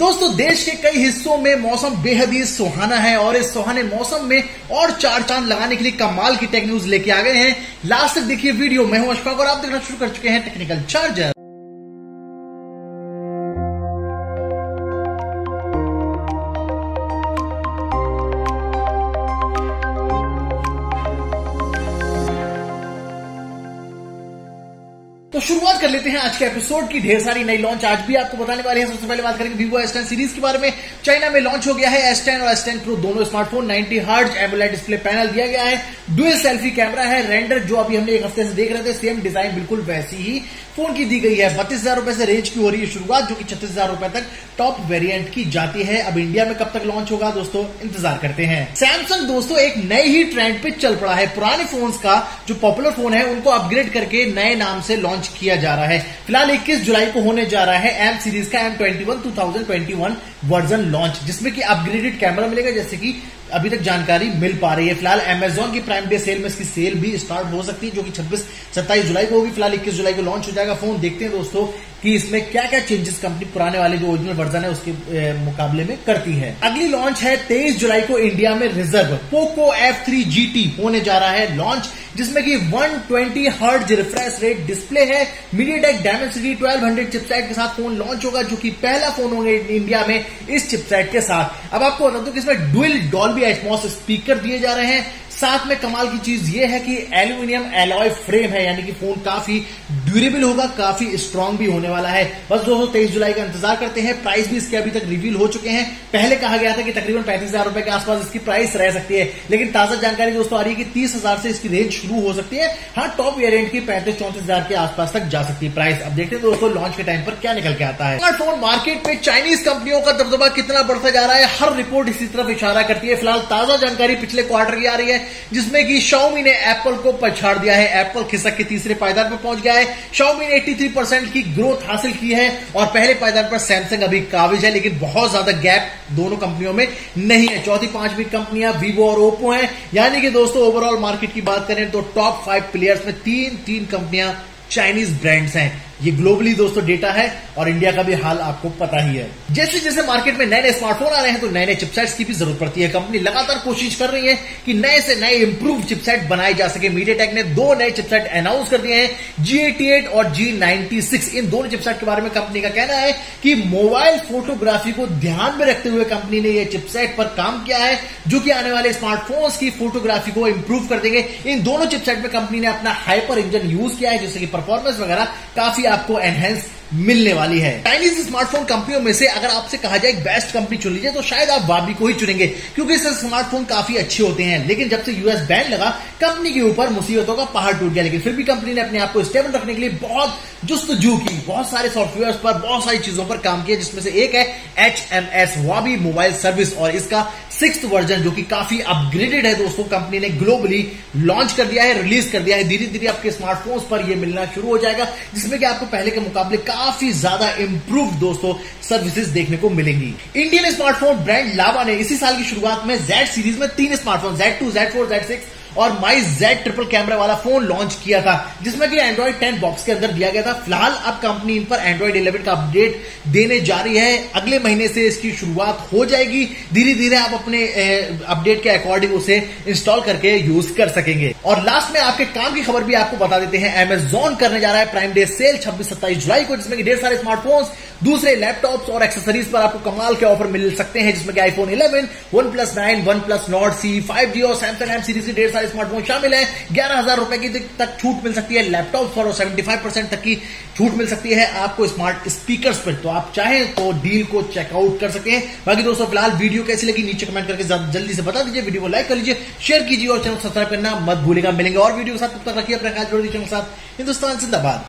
दोस्तों देश के कई हिस्सों में मौसम बेहद ही सुहाना है और इस सुहाने मौसम में और चार चांद लगाने के लिए कमाल की टेक न्यूज लेके आ गए हैं। लास्ट तक देखिए वीडियो। मैं हूं अशफाक और आप देखना शुरू कर चुके हैं टेक्निकल चार्जर। तो शुरुआत कर लेते हैं आज के एपिसोड की। ढेर सारी नई लॉन्च आज भी आपको बताने वाले हैं। सबसे पहले बात करेंगे Vivo S10 सीरीज के बारे में। चाइना में लॉन्च हो गया है S10 और S10 Pro दोनों smartphone. 90 hertz AMOLED display panel दिया गया है, डुअल सेल्फी कैमरा है, रेंडर जो अभी हमने एक हफ्ते से देख रहे थे सेम डिजाइन बिल्कुल वैसी ही फोन की दी गई है। 32,000 रुपए से रेंज की हो रही है शुरुआत, जो की 36,000 रुपए तक टॉप वेरियंट की जाती है। अब इंडिया में कब तक लॉन्च होगा दोस्तों, इंतजार करते हैं। सैमसंग दोस्तों एक नए ही ट्रेंड पे चल पड़ा है। पुराने फोन का जो पॉपुलर फोन है उनको अपग्रेड करके नए नाम से लॉन्च किया जा रहा है। फिलहाल 21 जुलाई को होने जा रहा है M सीरीज का M21 2021 वर्जन लॉन्च, जिसमें कि अपग्रेडेड कैमरा मिलेगा जैसे कि अभी तक जानकारी मिल पा रही है। फिलहाल Amazon की प्राइम डे सेल में इसकी सेल भी स्टार्ट हो सकती है, जो कि 26-27 जुलाई को होगी। फिलहाल 21 जुलाई को लॉन्च हो जाएगा फोन। देखते हैं दोस्तों कि इसमें क्या क्या चेंजेस कंपनी पुराने वाले जो ओरिजिनल वर्जन है उसके मुकाबले में करती है। अगली लॉन्च है 23 जुलाई को इंडिया में रिजर्व पोको F3 GT होने जा रहा है लॉन्च, जिसमें कि 120 हर्ट्ज रिफ्रेश रेट डिस्प्ले है। मीडियाटेक डायमेंसिटी 1200 चिपसेट के साथ फोन लॉन्च होगा, जो कि पहला फोन होगा इंडिया में इस चिपसेट के साथ। अब आपको बता दूं कि इसमें डुअल डॉल्बी एटमॉस स्पीकर दिए जा रहे हैं। साथ में कमाल की चीज यह है कि एल्यूमिनियम एलॉय फ्रेम है, यानी कि फोन काफी ड्यूरेबल होगा, काफी स्ट्रांग भी होने वाला है। बस दोस्तों 23 जुलाई का इंतजार करते हैं। प्राइस भी इसके अभी तक रिवील हो चुके हैं। पहले कहा गया था कि तकरीबन 35,000 रुपए के आसपास इसकी प्राइस रह सकती है, लेकिन ताजा जानकारी दोस्तों आ रही है कि 30,000 से इसकी रेंज शुरू हो सकती है। हाँ, टॉप वेरियंट की 35-34,000 के आसपास तक जा सकती है प्राइस। अब देखते हैं दोस्तों लॉन्च के टाइम पर क्या निकल के आता है। स्मार्टफोन मार्केट में चाइनीज कंपनियों का दबदबा कितना बढ़ता जा रहा है, हर रिपोर्ट इसी तरफ इशारा करती है। फिलहाल ताजा जानकारी पिछले क्वार्टर की आ रही है, जिसमें कि Xiaomi ने एप्पल को पछाड़ दिया है। एप्पल खिसक के तीसरे पायदान पर पहुंच गया है। Xiaomi ने 83% की ग्रोथ हासिल की है और पहले पायदान पर सैमसंग अभी काबिज है, लेकिन बहुत ज्यादा गैप दोनों कंपनियों में नहीं है। चौथी पांचवी कंपनियां Vivo और Oppo हैं, यानी कि दोस्तों ओवरऑल मार्केट की बात करें तो टॉप 5 प्लेयर्स में तीन कंपनियां चाइनीज ब्रांड्स हैं। ये ग्लोबली दोस्तों डेटा है और इंडिया का भी हाल आपको पता ही है। जैसे जैसे मार्केट में नए नए स्मार्टफोन आ रहे हैं तो नए नए चिपसेट्स की भी जरूरत पड़ती है। कंपनी लगातार कोशिश कर रही है कि नए से नए इंप्रूव चिपसेट बनाए जा सके। मीडियाटेक ने 2 नए चिपसेट अनाउंस कर दिए हैं, G88 और G96। इन दोनों चिपसेट के बारे में कंपनी का कहना है कि मोबाइल फोटोग्राफी को ध्यान में रखते हुए कंपनी ने यह चिपसेट पर काम किया है, जो कि आने वाले स्मार्टफोन्स की फोटोग्राफी को इंप्रूव कर देंगे। इन दोनों चिपसेट में कंपनी ने अपना हाइपर इंजन यूज किया है, जिससे कि परफॉर्मेंस वगैरह काफी आपको एनहेंस मिलने वाली है। चाइनीज स्मार्टफोन कंपनियों में से अगर आपसे कहा जाए बेस्ट कंपनी चुन लीजिए तो शायद आप वाबी को ही चुनेंगे, क्योंकि इससे स्मार्टफोन काफी अच्छे होते हैं। लेकिन जब से US बैन लगा कंपनी के ऊपर मुसीबतों का पहाड़ टूट गया, लेकिन फिर भी कंपनी ने अपने आप को स्टेबल रखने के लिए बहुत जुस्तजू की, बहुत सारे सॉफ्टवेयर पर, बहुत सारी चीजों पर काम किया, जिसमें से एक है HMS वाबी मोबाइल सर्विस, और इसका 6th वर्जन जो कि काफी अपग्रेडेड है दोस्तों कंपनी ने ग्लोबली लॉन्च कर दिया है, रिलीज कर दिया है। धीरे धीरे आपके स्मार्टफोन्स पर यह मिलना शुरू हो जाएगा, जिसमें कि आपको पहले के मुकाबले काफी ज्यादा इंप्रूव दोस्तों सर्विसेज देखने को मिलेंगी। इंडियन स्मार्टफोन ब्रांड लावा ने इसी साल की शुरुआत में Z सीरीज में 3 स्मार्टफोन Z2, Z4, Z6 और माई Z ट्रिपल कैमरा वाला फोन लॉन्च किया था, जिसमें कि एंड्रॉइड 10 बॉक्स के अंदर दिया गया था। फिलहाल अब कंपनी इन पर एंड्रॉइड 11 का अपडेट देने जा रही है। अगले महीने से इसकी शुरुआत हो जाएगी। धीरे धीरे आप अपने अपडेट के अकॉर्डिंग उसे इंस्टॉल करके यूज कर सकेंगे। और लास्ट में आपके काम की खबर भी आपको बता देते हैं। Amazon करने जा रहा है प्राइम डे सेल 26-27 जुलाई को, जिसमें ढेर सारे स्मार्टफोन, दूसरे लैपटॉप्स और एक्सेसरीज पर आपको कमाल के ऑफर मिल सकते हैं, जिसमें iPhone 11, OnePlus 9, OnePlus Nord, C5G और Samsung M सीरीज के ढेर सारे स्मार्टफोन शामिल है। 11,000 रुपए की तक छूट मिल सकती है लैपटॉप पर और 75% तक की छूट मिल सकती है आपको स्मार्ट स्पीकर्स पर। तो आप चाहें तो डील को चेकआउट कर सकते हैं। बाकी दोस्तों फिलहाल वीडियो कैसी लगी नीचे कमेंट करके जल्दी से बता दीजिए। वीडियो को लाइक कर लीजिए, शेयर कीजिए और चैनल सब्सक्राइब करना मत भूलिएगा। मिलेंगे और वीडियो के साथ, तब तक रखिए अपना ख्याल, जोड़ दीजिए हिंदुस्तान जिंदाबाद।